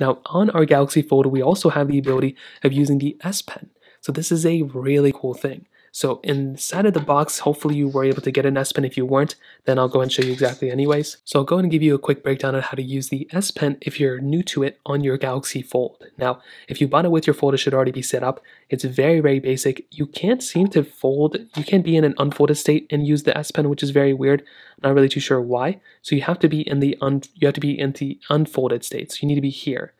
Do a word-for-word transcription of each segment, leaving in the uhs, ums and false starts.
Now on our Galaxy Fold, we also have the ability of using the S Pen. So this is a really cool thing. So inside of the box, hopefully you were able to get an S Pen. If you weren't, then I'll go and show you exactly anyways. So I'll go and give you a quick breakdown on how to use the S Pen if you're new to it on your Galaxy Fold. Now, if you bought it with your Fold, it should already be set up. It's very, very basic. You can't seem to fold, you can't be in an unfolded state and use the S Pen, which is very weird. I'm not really too sure why. So you have to be in the, un, you have to be in the unfolded state. So you need to be here.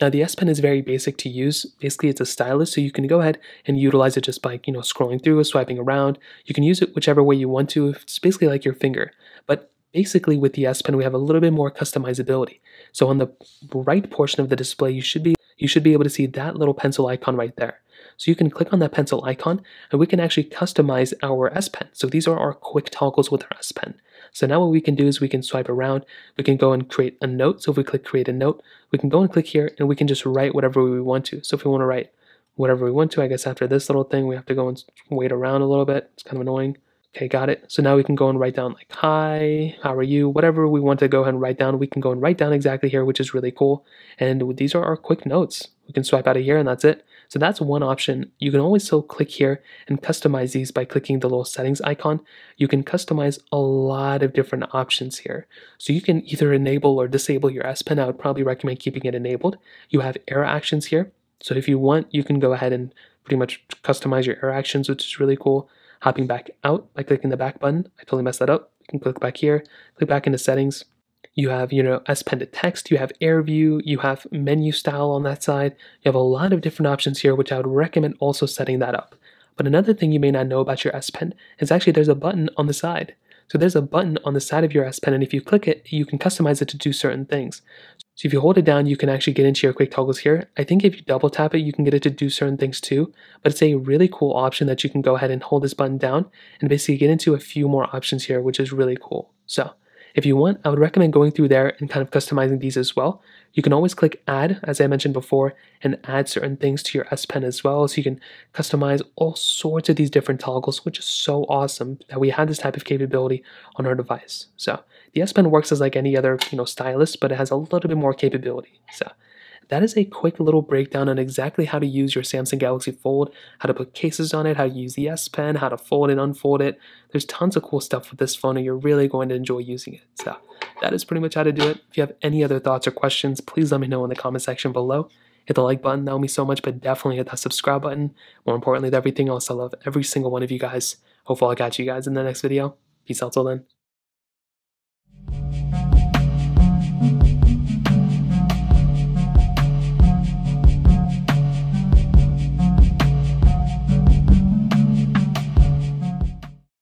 Now the S Pen is very basic to use. Basically it's a stylus, so you can go ahead and utilize it just by, you know, scrolling through, swiping around. You can use it whichever way you want to. It's basically like your finger. But basically with the S Pen we have a little bit more customizability. So on the right portion of the display you should be you should be able to see that little pencil icon right there. So you can click on that pencil icon and we can actually customize our S Pen. So these are our quick toggles with our S Pen. So now what we can do is we can swipe around, we can go and create a note. So if we click create a note, we can go and click here and we can just write whatever we want to. So if we want to write whatever we want to, I guess after this little thing, we have to go and wait around a little bit. It's kind of annoying. Okay, got it. So now we can go and write down like, hi, how are you? Whatever we want to go ahead and write down, we can go and write down exactly here, which is really cool. And these are our quick notes. We can swipe out of here and that's it. So that's one option. You can always still click here and customize these by clicking the little settings icon. You can customize a lot of different options here. So you can either enable or disable your S Pen. I would probably recommend keeping it enabled. You have arrow actions here. So if you want, you can go ahead and pretty much customize your arrow actions, which is really cool. Hopping back out by clicking the back button. I totally messed that up. You can click back here, click back into settings. You have, you know, S Pen to text, you have air view, you have menu style on that side. You have a lot of different options here, which I would recommend also setting that up. But another thing you may not know about your S Pen is actually there's a button on the side. So there's a button on the side of your S Pen, and if you click it, you can customize it to do certain things. So if you hold it down, you can actually get into your quick toggles here. I think if you double tap it, you can get it to do certain things too, but it's a really cool option that you can go ahead and hold this button down and basically get into a few more options here, which is really cool. So if you want, I would recommend going through there and kind of customizing these as well. You can always click add, as I mentioned before, and add certain things to your S Pen as well. So you can customize all sorts of these different toggles, which is so awesome that we have this type of capability on our device. So the S Pen works as like any other, you know, stylus, but it has a little bit more capability. So that is a quick little breakdown on exactly how to use your Samsung Galaxy Fold, how to put cases on it, how to use the S Pen, how to fold and unfold it. There's tons of cool stuff with this phone and you're really going to enjoy using it. So that is pretty much how to do it. If you have any other thoughts or questions, please let me know in the comment section below. Hit the like button, that would mean so much, but definitely hit that subscribe button. More importantly than everything else, I love every single one of you guys. Hopefully I'll catch you guys in the next video. Peace out till then.